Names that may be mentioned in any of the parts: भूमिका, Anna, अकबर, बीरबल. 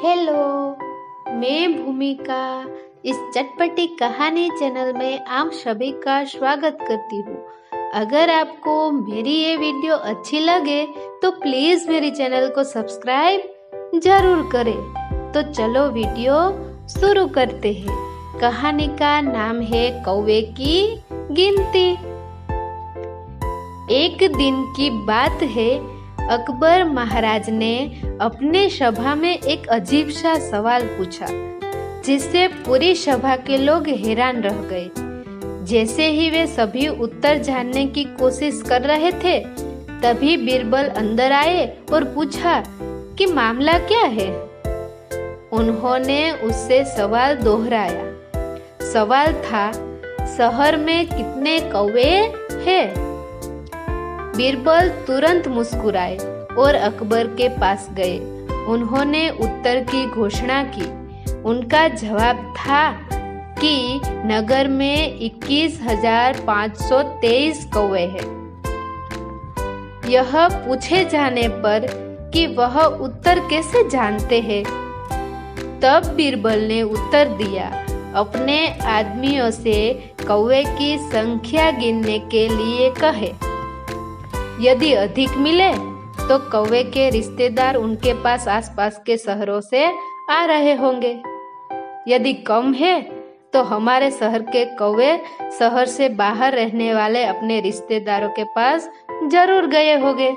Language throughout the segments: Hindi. हेलो, मैं भूमिका इस चटपटी कहानी चैनल में आप सभी का स्वागत करती हूँ। अगर आपको मेरी ये वीडियो अच्छी लगे तो प्लीज मेरे चैनल को सब्सक्राइब जरूर करें। तो चलो वीडियो शुरू करते हैं। कहानी का नाम है कौवे की गिनती। एक दिन की बात है, अकबर महाराज ने अपने सभा में एक अजीब सा सवाल पूछा जिससे पूरी सभा के लोग हैरान रह गए। जैसे ही वे सभी उत्तर जानने की कोशिश कर रहे थे, तभी बीरबल अंदर आए और पूछा कि मामला क्या है। उन्होंने उससे सवाल दोहराया। सवाल था, शहर में कितने कौवे हैं? बीरबल तुरंत मुस्कुराए और अकबर के पास गए। उन्होंने उत्तर की घोषणा की। उनका जवाब था कि नगर में 21,523 कौवे हैं। यह पूछे जाने पर कि वह उत्तर कैसे जानते हैं, तब बीरबल ने उत्तर दिया, अपने आदमियों से कौवे की संख्या गिनने के लिए कहे। यदि अधिक मिले तो कौवे के रिश्तेदार उनके पास आसपास के शहरों से आ रहे होंगे। यदि कम है तो हमारे शहर के कौवे शहर से बाहर रहने वाले अपने रिश्तेदारों के पास जरूर गए होंगे।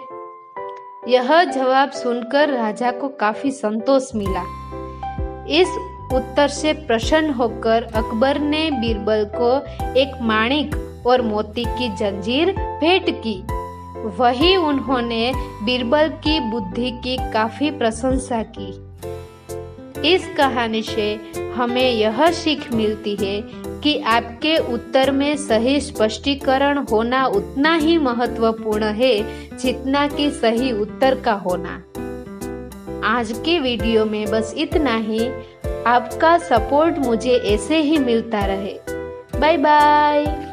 यह जवाब सुनकर राजा को काफी संतोष मिला। इस उत्तर से प्रसन्न होकर अकबर ने बीरबल को एक माणिक और मोती की जंजीर भेंट की। वहीं उन्होंने बीरबल की बुद्धि की काफी प्रशंसा की। इस कहानी से हमें यह सीख मिलती है कि आपके उत्तर में सही स्पष्टीकरण होना उतना ही महत्वपूर्ण है जितना कि सही उत्तर का होना। आज के वीडियो में बस इतना ही। आपका सपोर्ट मुझे ऐसे ही मिलता रहे। Bye bye.